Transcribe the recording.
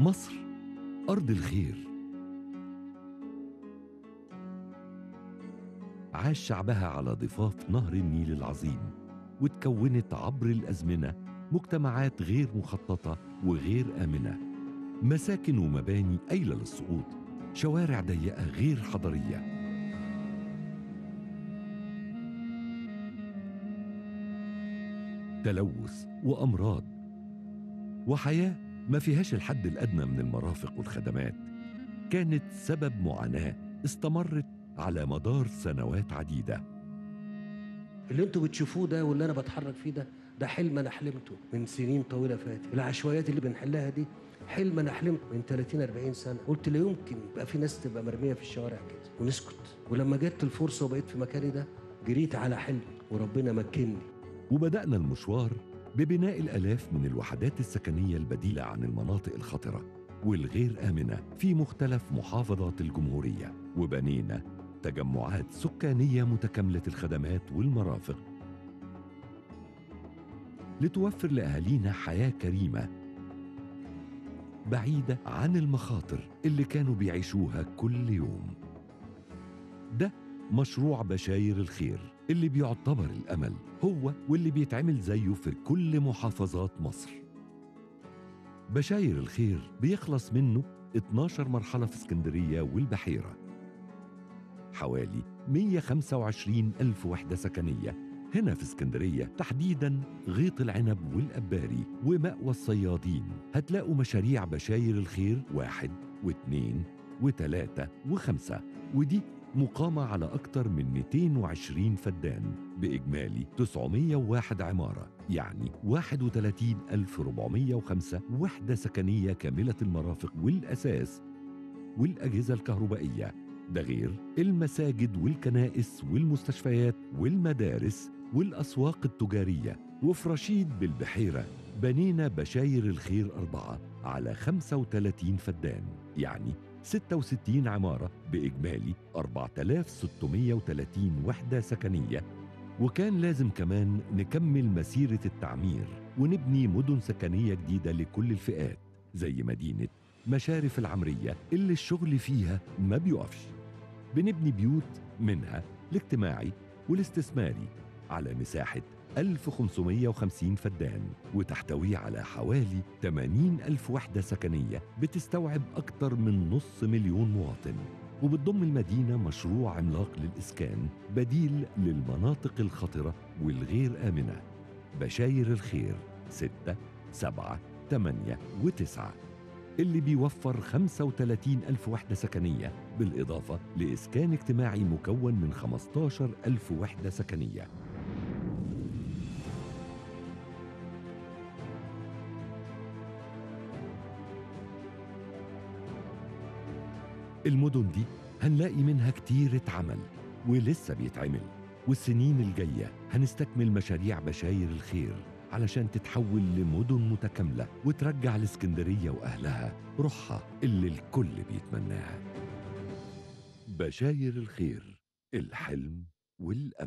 مصر أرض الخير، عاش شعبها على ضفاف نهر النيل العظيم، وتكونت عبر الأزمنة مجتمعات غير مخططة وغير آمنة، مساكن ومباني قايلة للسقوط، شوارع ضيقة غير حضرية. تلوث وأمراض وحياة ما فيهاش الحد الأدنى من المرافق والخدمات، كانت سبب معاناة استمرت على مدار سنوات عديدة. اللي انتوا بتشوفوه ده واللي أنا بتحرك فيه ده حلم أنا حلمته من سنين طويلة فاتت. العشوائيات اللي بنحلها دي حلم أنا حلمته من 30-40 سنة. قلت لا يمكن يبقى في ناس تبقى مرمية في الشوارع كده ونسكت. ولما جت الفرصة وبقيت في مكاني ده جريت على حلمي وربنا مكنني. وبدأنا المشوار ببناء الآلاف من الوحدات السكنية البديلة عن المناطق الخطرة والغير آمنة في مختلف محافظات الجمهورية، وبنينا تجمعات سكانية متكاملة الخدمات والمرافق لتوفر لأهالينا حياة كريمة بعيدة عن المخاطر اللي كانوا بيعيشوها كل يوم. ده مشروع بشاير الخير اللي بيعتبر الأمل، هو واللي بيتعمل زيه في كل محافظات مصر. بشاير الخير بيخلص منه 12 مرحلة في اسكندرية والبحيرة، حوالي 125 ألف وحدة سكنية هنا في اسكندرية، تحديداً غيط العنب والأباري ومأوى الصيادين. هتلاقوا مشاريع بشاير الخير 1 و2 و3 و5، ودي مقامة على أكتر من 220 فدان بإجمالي 901 عمارة، يعني 31405 وحدة سكنية كاملة المرافق والأساس والأجهزة الكهربائية، ده غير المساجد والكنائس والمستشفيات والمدارس والأسواق التجارية. وفي رشيد بالبحيرة بنينا بشاير الخير 4 على 35 فدان، يعني 66 عمارة بإجمالي 4630 وحدة سكنية. وكان لازم كمان نكمل مسيرة التعمير ونبني مدن سكنية جديدة لكل الفئات، زي مدينة مشارف العمرية اللي الشغل فيها ما بيقفش. بنبني بيوت منها الاجتماعي والاستثماري على مساحة 1550 فدان، وتحتوي على حوالي 80 ألف وحدة سكنية بتستوعب أكتر من نصف مليون مواطن، وبتضم المدينة مشروع عملاق للإسكان بديل للمناطق الخطرة والغير آمنة. بشاير الخير 6 7 8 و9 اللي بيوفر 35 ألف وحدة سكنية، بالإضافة لإسكان اجتماعي مكون من 15 ألف وحدة سكنية. المدن دي هنلاقي منها كتير اتعمل ولسه بيتعمل، والسنين الجاية هنستكمل مشاريع بشاير الخير علشان تتحول لمدن متكاملة وترجع لاسكندرية وأهلها روحها اللي الكل بيتمناها. بشاير الخير، الحلم والأمل.